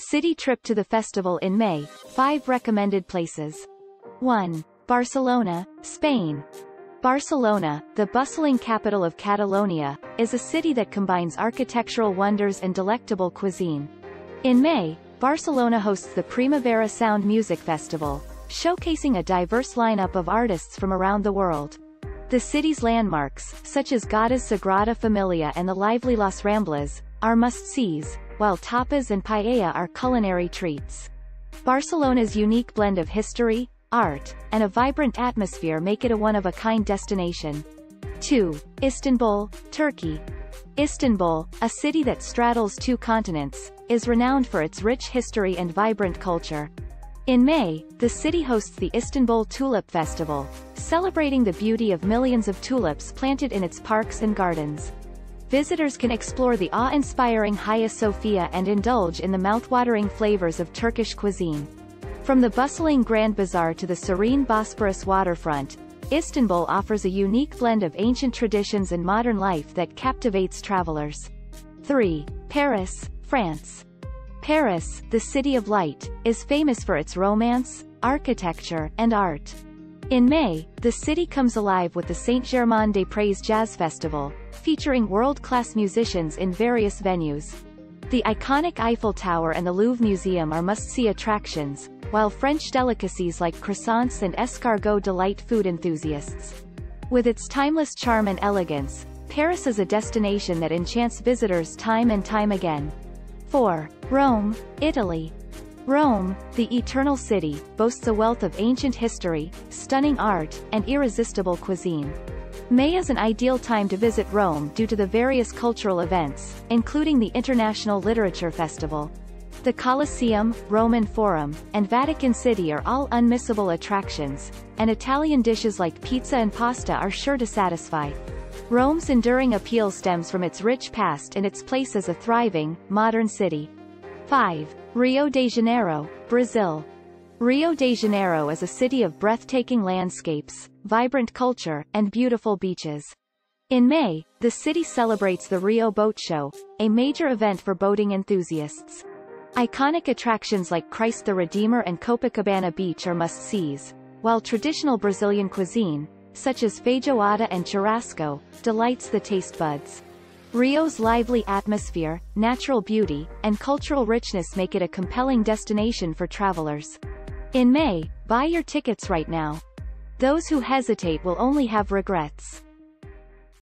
City trip to the festival in May, 5 recommended places. 1. Barcelona, Spain. Barcelona, the bustling capital of Catalonia, is a city that combines architectural wonders and delectable cuisine. In May, Barcelona hosts the Primavera Sound Music Festival, showcasing a diverse lineup of artists from around the world. The city's landmarks, such as Gotha's Sagrada Familia and the lively Las Ramblas, are must-sees, while tapas and paella are culinary treats. Barcelona's unique blend of history, art, and a vibrant atmosphere make it a one-of-a-kind destination. 2. Istanbul, Turkey. Istanbul, a city that straddles 2 continents, is renowned for its rich history and vibrant culture. In May, the city hosts the Istanbul Tulip Festival, celebrating the beauty of millions of tulips planted in its parks and gardens. Visitors can explore the awe-inspiring Hagia Sophia and indulge in the mouth-watering flavors of Turkish cuisine. From the bustling Grand Bazaar to the serene Bosporus waterfront, Istanbul offers a unique blend of ancient traditions and modern life that captivates travelers. 3. Paris, France. Paris, the City of Light, is famous for its romance, architecture, and art. In May, the city comes alive with the Saint-Germain-des-Prés Jazz Festival, featuring world-class musicians in various venues. The iconic Eiffel Tower and the Louvre Museum are must-see attractions, while French delicacies like croissants and escargot delight food enthusiasts. With its timeless charm and elegance, Paris is a destination that enchants visitors time and time again. 4. Rome, Italy. Rome, the Eternal City, boasts a wealth of ancient history, stunning art, and irresistible cuisine. May is an ideal time to visit Rome due to the various cultural events, including the International Literature Festival. The Colosseum, Roman Forum, and Vatican City are all unmissable attractions, and Italian dishes like pizza and pasta are sure to satisfy. Rome's enduring appeal stems from its rich past and its place as a thriving, modern city. 5. Rio de Janeiro, Brazil. Rio de Janeiro is a city of breathtaking landscapes, vibrant culture, and beautiful beaches. In May, the city celebrates the Rio Boat Show, a major event for boating enthusiasts. Iconic attractions like Christ the Redeemer and Copacabana Beach are must-sees, while traditional Brazilian cuisine, such as feijoada and churrasco, delights the taste buds. Rio's lively atmosphere, natural beauty, and cultural richness make it a compelling destination for travelers. In May, buy your tickets right now. Those who hesitate will only have regrets.